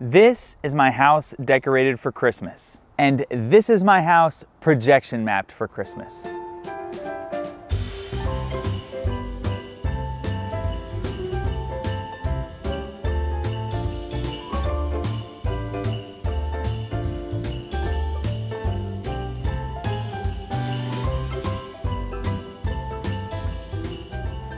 This is my house decorated for Christmas. And this is my house projection mapped for Christmas.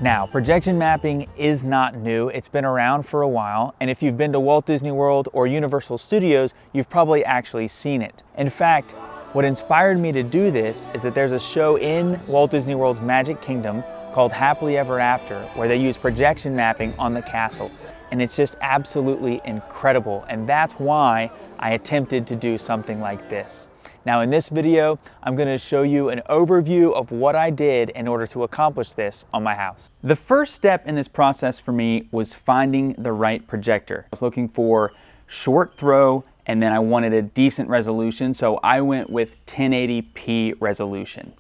Now, projection mapping is not new. It's been around for a while, and if you've been to Walt Disney World or Universal Studios, you've probably actually seen it. In fact, what inspired me to do this is that there's a show in Walt Disney World's Magic Kingdom called Happily Ever After, where they use projection mapping on the castle. And it's just absolutely incredible, and that's why I attempted to do something like this. Now in this video, I'm going to show you an overview of what I did in order to accomplish this on my house. The first step in this process for me was finding the right projector. I was looking for short throw, and then I wanted a decent resolution, so I went with 1080p resolution.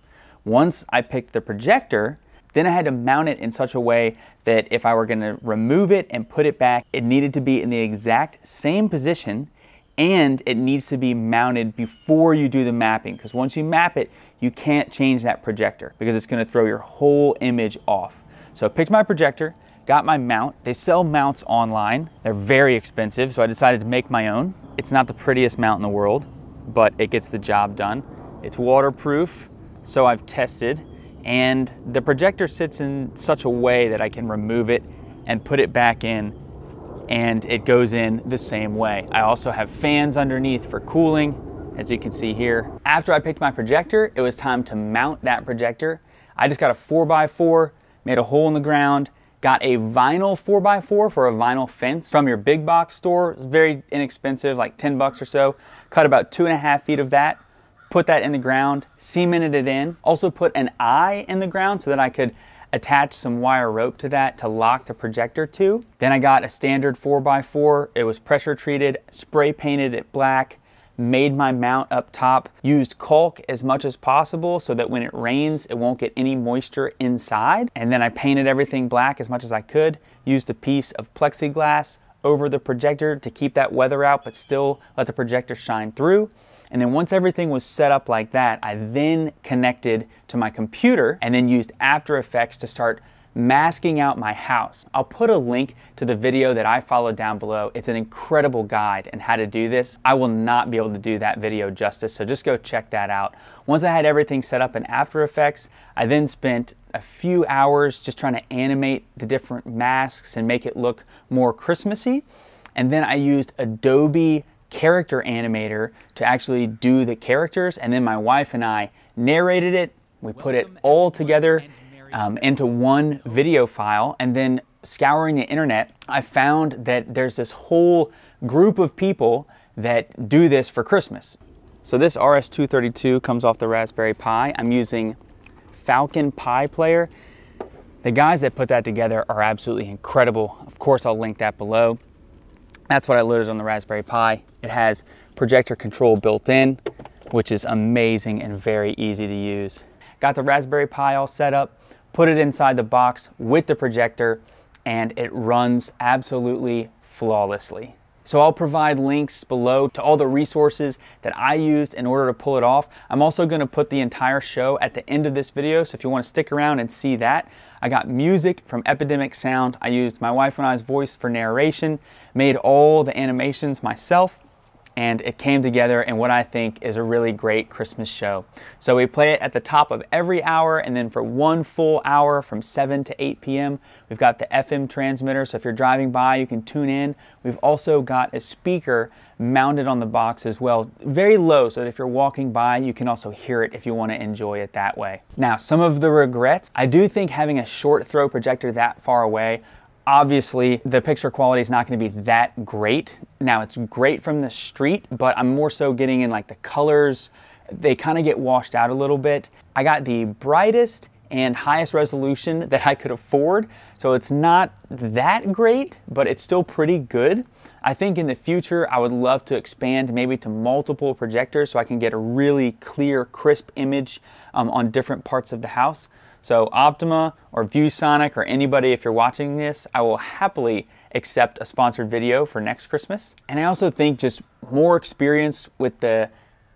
Once I picked the projector, then I had to mount it in such a way that if I were going to remove it and put it back, it needed to be in the exact same position, and it needs to be mounted before you do the mapping, because once you map it, you can't change that projector because it's going to throw your whole image off. So I picked my projector, got my mount. They sell mounts online. They're very expensive, so I decided to make my own. It's not the prettiest mount in the world, but it gets the job done. It's waterproof, so I've tested, and the projector sits in such a way that I can remove it and put it back in, and it goes in the same way. I also have fans underneath for cooling, as you can see here. After I picked my projector, it was time to mount that projector. I just got a 4x4, made a hole in the ground, got a vinyl 4x4 for a vinyl fence from your big box store. It's very inexpensive, like 10 bucks or so. Cut about 2.5 feet of that, put that in the ground, cemented it in. Also put an eye in the ground so that I could attach some wire rope to that to lock the projector to. Then I got a standard 4x4. It was pressure treated, spray painted it black, made my mount up top, used caulk as much as possible so that when it rains, it won't get any moisture inside. And then I painted everything black as much as I could, used a piece of plexiglass over the projector to keep that weather out, but still let the projector shine through. And then once everything was set up like that, I then connected to my computer and then used After Effects to start masking out my house. I'll put a link to the video that I followed down below. It's an incredible guide on how to do this. I will not be able to do that video justice, so just go check that out. Once I had everything set up in After Effects, I then spent a few hours just trying to animate the different masks and make it look more Christmassy. And then I used Adobe Character Animator to actually do the characters, and then my wife and I narrated it. We put it all together into one video file, and then scouring the internet, I found that there's this whole group of people that do this for Christmas. So this RS-232 comes off the Raspberry Pi. I'm using Falcon Pi Player. The guys that put that together are absolutely incredible. Of course, I'll link that below. That's what I loaded on the Raspberry Pi. It has projector control built in, which is amazing and very easy to use. Got the Raspberry Pi all set up, put it inside the box with the projector, and it runs absolutely flawlessly. So I'll provide links below to all the resources that I used in order to pull it off. I'm also going to put the entire show at the end of this video, so if you want to stick around and see that. I got music from Epidemic Sound. I used my wife and I's voice for narration, made all the animations myself, and it came together in what I think is a really great Christmas show. So we play it at the top of every hour, and then for one full hour from 7 to 8 p.m., we've got the FM transmitter, so if you're driving by, you can tune in. We've also got a speaker mounted on the box as well, very low, so that if you're walking by, you can also hear it if you want to enjoy it that way. Now, some of the regrets. I do think having a short throw projector that far away, obviously, the picture quality is not going to be that great. Now, it's great from the street, but I'm more so getting in like the colors. They kind of get washed out a little bit. I got the brightest and highest resolution that I could afford, so it's not that great, but it's still pretty good. I think in the future, I would love to expand maybe to multiple projectors so I can get a really clear, crisp image on different parts of the house. So Optima or ViewSonic or anybody, if you're watching this, I will happily accept a sponsored video for next Christmas. And I also think just more experience with the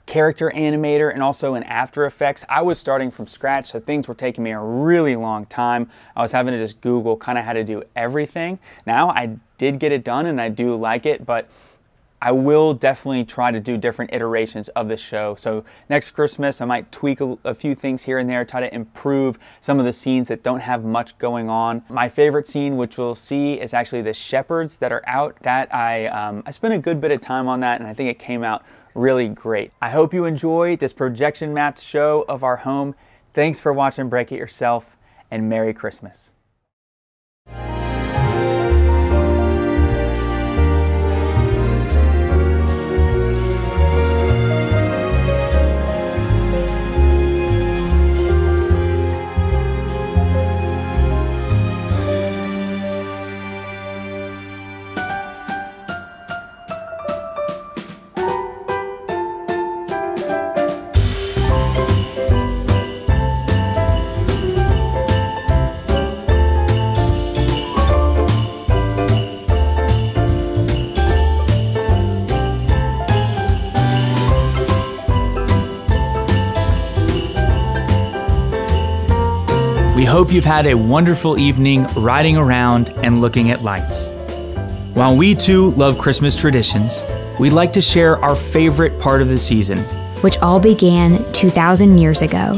character animator and also in After Effects. I was starting from scratch, so things were taking me a really long time. I was having to just Google kind of how to do everything. Now I did get it done and I do like it, but I will definitely try to do different iterations of the show. So next Christmas, I might tweak a few things here and there, try to improve some of the scenes that don't have much going on. My favorite scene, which we'll see, is actually the shepherds that are out. That I spent a good bit of time on that, and I think it came out really great. I hope you enjoy this projection mapped show of our home. Thanks for watching Break It Yourself, and Merry Christmas. We hope you've had a wonderful evening riding around and looking at lights. While we too love Christmas traditions, we'd like to share our favorite part of the season, which all began 2,000 years ago.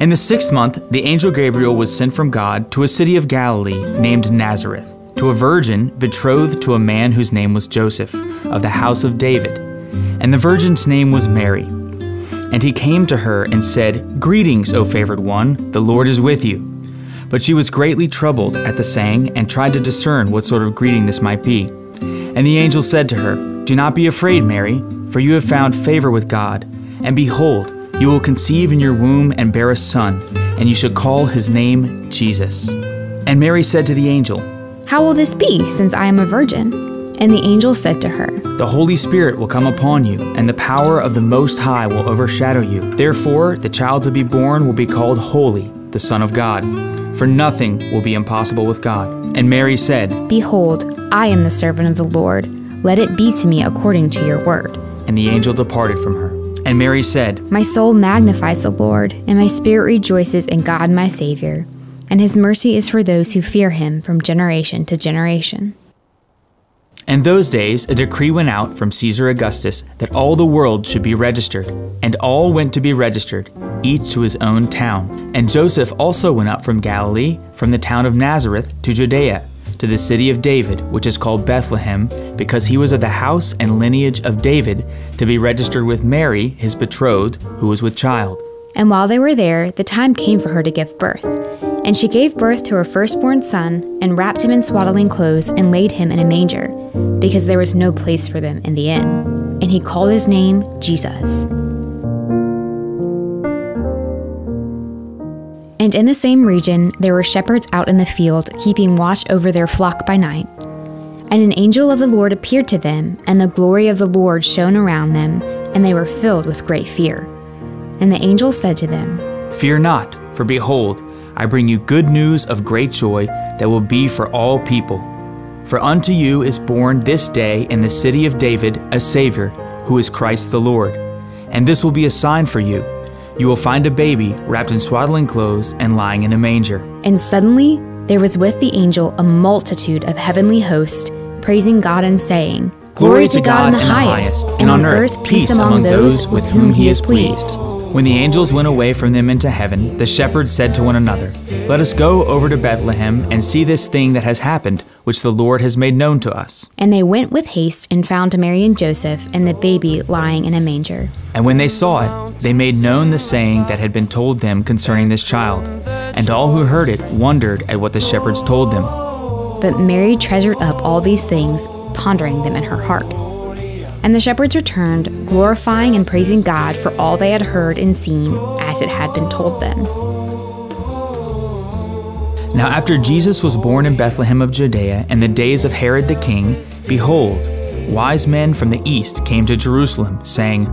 In the sixth month, the angel Gabriel was sent from God to a city of Galilee named Nazareth, to a virgin betrothed to a man whose name was Joseph, of the house of David. And the virgin's name was Mary. And he came to her and said, "Greetings, O favored one, the Lord is with you." But she was greatly troubled at the saying and tried to discern what sort of greeting this might be. And the angel said to her, "Do not be afraid, Mary, for you have found favor with God. And behold, you will conceive in your womb and bear a son, and you shall call his name Jesus." And Mary said to the angel, "How will this be, since I am a virgin?" And the angel said to her, "The Holy Spirit will come upon you, and the power of the Most High will overshadow you. Therefore, the child to be born will be called Holy, the Son of God. For nothing will be impossible with God." And Mary said, "Behold, I am the servant of the Lord. Let it be to me according to your word." And the angel departed from her. And Mary said, "My soul magnifies the Lord, and my spirit rejoices in God my Savior. And his mercy is for those who fear him from generation to generation." In those days, a decree went out from Caesar Augustus that all the world should be registered. And all went to be registered, each to his own town. And Joseph also went up from Galilee, from the town of Nazareth to Judea, to the city of David, which is called Bethlehem, because he was of the house and lineage of David, to be registered with Mary, his betrothed, who was with child. And while they were there, the time came for her to give birth. And she gave birth to her firstborn son, and wrapped him in swaddling clothes, and laid him in a manger, because there was no place for them in the inn. And he called his name Jesus. And in the same region there were shepherds out in the field, keeping watch over their flock by night. And an angel of the Lord appeared to them, and the glory of the Lord shone around them, and they were filled with great fear. And the angel said to them, "Fear not, for behold, I bring you good news of great joy that will be for all people. For unto you is born this day in the city of David a Savior, who is Christ the Lord. And this will be a sign for you. You will find a baby wrapped in swaddling clothes and lying in a manger." And suddenly there was with the angel a multitude of heavenly hosts, praising God and saying, "Glory to God in the highest, and on earth peace among those with whom he is pleased." When the angels went away from them into heaven, the shepherds said to one another, "Let us go over to Bethlehem and see this thing that has happened, which the Lord has made known to us." And they went with haste and found Mary and Joseph and the baby lying in a manger. And when they saw it, they made known the saying that had been told them concerning this child. And all who heard it wondered at what the shepherds told them. But Mary treasured up all these things, pondering them in her heart. And the shepherds returned, glorifying and praising God for all they had heard and seen, as it had been told them. Now after Jesus was born in Bethlehem of Judea, in the days of Herod the king, behold, wise men from the east came to Jerusalem, saying,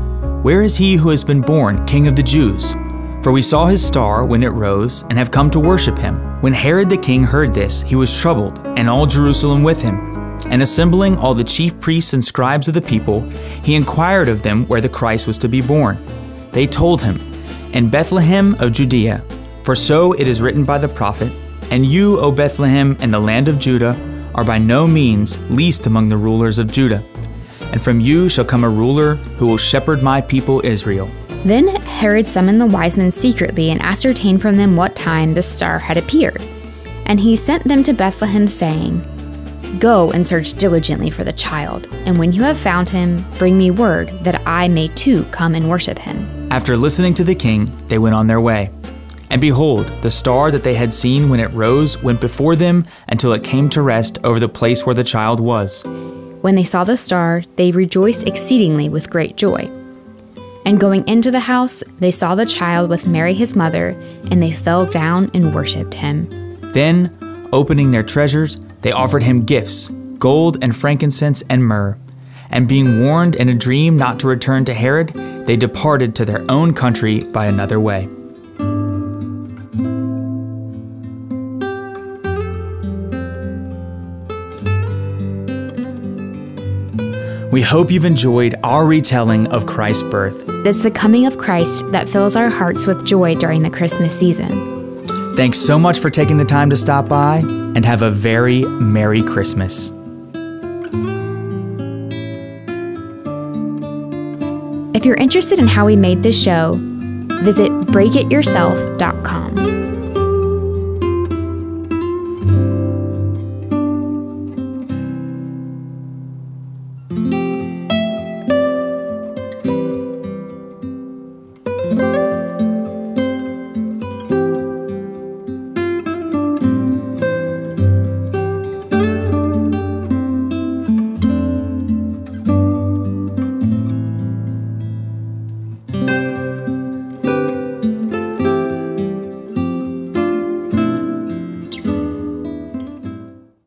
"Where is he who has been born, King of the Jews? For we saw his star when it rose, and have come to worship him. When Herod the king heard this, he was troubled, and all Jerusalem with him. And assembling all the chief priests and scribes of the people, he inquired of them where the Christ was to be born. They told him, In Bethlehem of Judea, for so it is written by the prophet, And you, O Bethlehem, and the land of Judah, are by no means least among the rulers of Judah. And from you shall come a ruler who will shepherd my people Israel. Then Herod summoned the wise men secretly and ascertained from them what time the star had appeared. And he sent them to Bethlehem, saying, Go and search diligently for the child, and when you have found him, bring me word that I may too come and worship him. After listening to the king, they went on their way. And behold, the star that they had seen when it rose went before them until it came to rest over the place where the child was. When they saw the star, they rejoiced exceedingly with great joy. And going into the house, they saw the child with Mary his mother, and they fell down and worshipped him. Then, opening their treasures, they offered him gifts, gold and frankincense and myrrh. And being warned in a dream not to return to Herod, they departed to their own country by another way. We hope you've enjoyed our retelling of Christ's birth. It's the coming of Christ that fills our hearts with joy during the Christmas season. Thanks so much for taking the time to stop by, and have a very Merry Christmas. If you're interested in how we made this show, visit BreakItYourself.com.